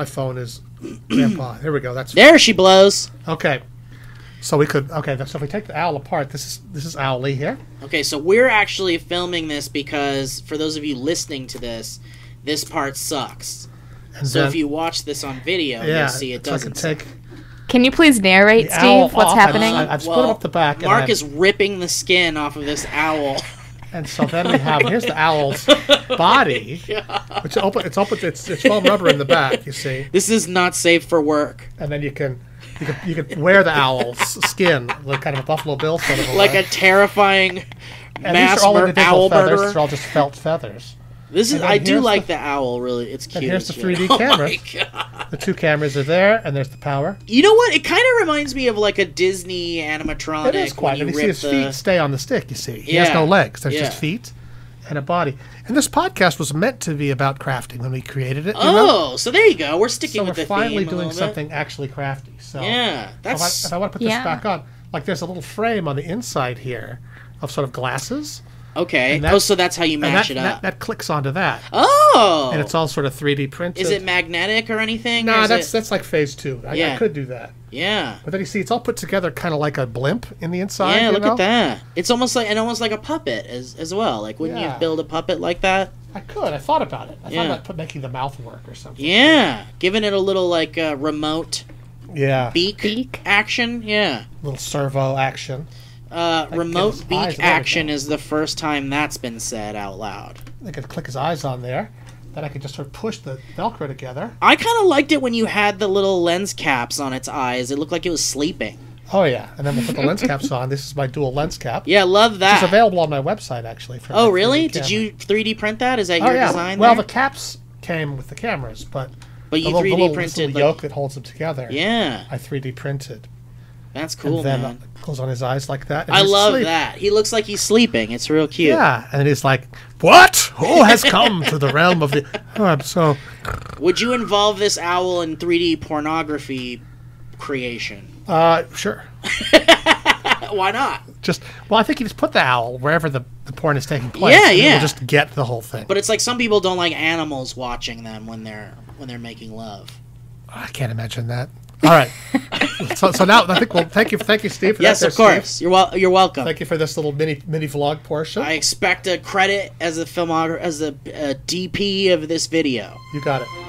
my phone is grandpa. There we go. That's there. Fine. She blows. Okay. So we could So if we take the owl apart, this is Owl Lee here. Okay, so we're actually filming this because for those of you listening to this, this part sucks. And so then, if you watch this on video, you'll see it doesn't. Can you please narrate, Steve, what's happening? I've split up the back. Mark is ripping the skin off of this owl. And so then we have here's the owl's body, which it's foam rubber in the back. You see, this is not safe for work. And then you can wear the owl's skin, like kind of a Buffalo Bill sort of a like way. A terrifying and mass owl murderer. These are all just felt feathers. This is, I do like the owl, really. It's cute. And here's the 3D camera. Oh my God. The two cameras are there, and there's the power. You know what? It kind of reminds me of like a Disney animatronic. It is quite. And you see his feet stay on the stick, you see. He has no legs. There's just feet and a body. And this podcast was meant to be about crafting when we created it. Oh, so there you go. We're sticking with the theme. So we're finally doing something actually crafty. So yeah. That's... If I want to put this back on, like there's a little frame on the inside here of sort of glasses. Okay. That, so that's how you match it up. That clicks onto that. Oh. And it's all sort of 3D printed. Is it magnetic or anything? No, that's like phase two. I could do that. Yeah. But then you see, it's all put together kind of like a blimp in the inside. Yeah, look at that. It's almost like a puppet as well. Like, wouldn't you build a puppet like that? I could. I thought about it. I thought about making the mouth work or something. Yeah. Giving it a little like remote. Yeah. Beak action. Yeah. A little servo action. Remote beak action is the first time that's been said out loud. I could click his eyes on there. Then I could just sort of push the Velcro together. I kind of liked it when you had the little lens caps on its eyes. It looked like it was sleeping. Oh, yeah. And then we put the lens caps on. This is my dual lens cap. Yeah, love that. It's available on my website, actually. For oh, really? Did you 3D print that? Is that your design there? Well, the caps came with the cameras, but you 3D printed the yoke that holds them together. Yeah. I 3D printed. That's cool, and then man. Close on his eyes like that. And I love that. He looks like he's sleeping. It's real cute. Yeah, and he's like, "What? Who has come to the realm of the?" Oh, I'm so. Would you involve this owl in 3D pornography creation? Sure. Why not? I think you just put the owl wherever the porn is taking place. Yeah, yeah. You'll just get the whole thing. But it's like some people don't like animals watching them when they're making love. I can't imagine that. All right. So now I think thank you, Steve. For yes, that of course. Steve. You're welcome. Thank you for this little mini vlog portion. I expect a credit as a DP of this video. You got it.